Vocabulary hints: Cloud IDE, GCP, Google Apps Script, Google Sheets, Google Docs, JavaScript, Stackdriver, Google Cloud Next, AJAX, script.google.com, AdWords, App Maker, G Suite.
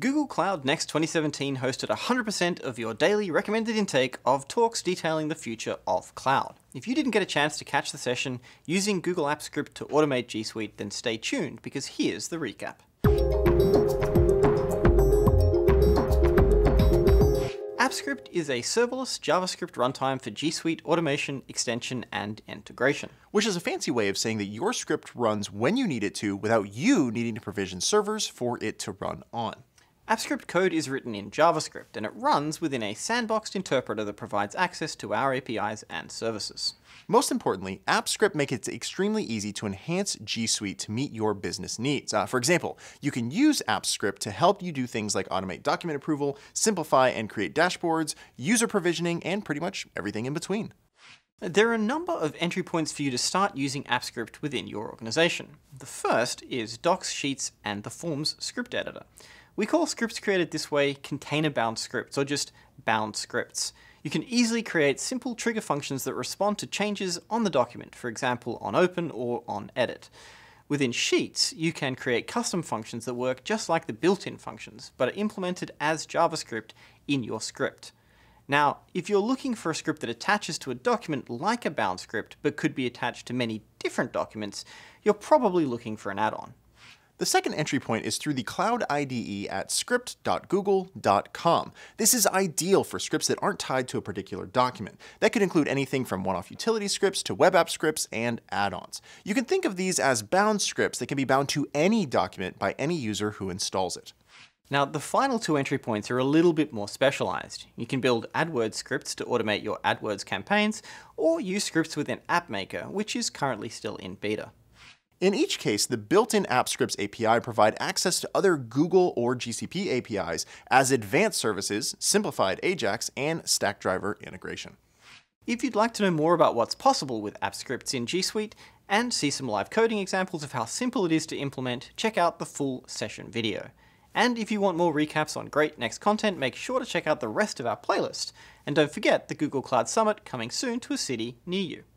Google Cloud Next 2017 hosted 100% of your daily recommended intake of talks detailing the future of cloud. If you didn't get a chance to catch the session using Google Apps Script to automate G Suite, then stay tuned because here's the recap. Apps Script is a serverless JavaScript runtime for G Suite automation, extension, and integration. Which is a fancy way of saying that your script runs when you need it to without you needing to provision servers for it to run on. Apps Script code is written in JavaScript, and it runs within a sandboxed interpreter that provides access to our APIs and services. Most importantly, Apps Script makes it extremely easy to enhance G Suite to meet your business needs. For example, you can use Apps Script to help you do things like automate document approval, simplify and create dashboards, user provisioning, and pretty much everything in between. There are a number of entry points for you to start using Apps Script within your organization. The first is Docs, Sheets, and the Forms script editor. We call scripts created this way container-bound scripts, or just bound scripts. You can easily create simple trigger functions that respond to changes on the document, for example, on open or on edit. Within Sheets, you can create custom functions that work just like the built-in functions, but are implemented as JavaScript in your script. Now, if you're looking for a script that attaches to a document like a bound script, but could be attached to many different documents, you're probably looking for an add-on. The second entry point is through the Cloud IDE at script.google.com. This is ideal for scripts that aren't tied to a particular document. That could include anything from one-off utility scripts to web app scripts and add-ons. You can think of these as bound scripts that can be bound to any document by any user who installs it. Now, the final two entry points are a little bit more specialized. You can build AdWords scripts to automate your AdWords campaigns, or use scripts within App Maker, which is currently still in beta. In each case, the built-in Apps Scripts API provide access to other Google or GCP APIs as advanced services, simplified AJAX, and Stackdriver integration. If you'd like to know more about what's possible with Apps Scripts in G Suite and see some live coding examples of how simple it is to implement, check out the full session video. And if you want more recaps on great Next content, make sure to check out the rest of our playlist. And don't forget the Google Cloud Summit coming soon to a city near you.